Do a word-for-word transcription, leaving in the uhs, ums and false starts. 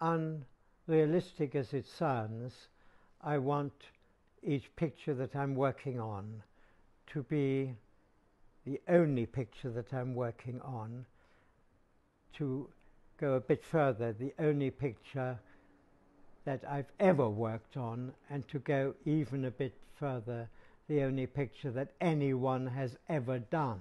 unrealistic as it sounds, I want each picture that I'm working on to be the only picture that I'm working on, to go a bit further, the only picture that I've ever worked on, and to go even a bit further, the only picture that anyone has ever done.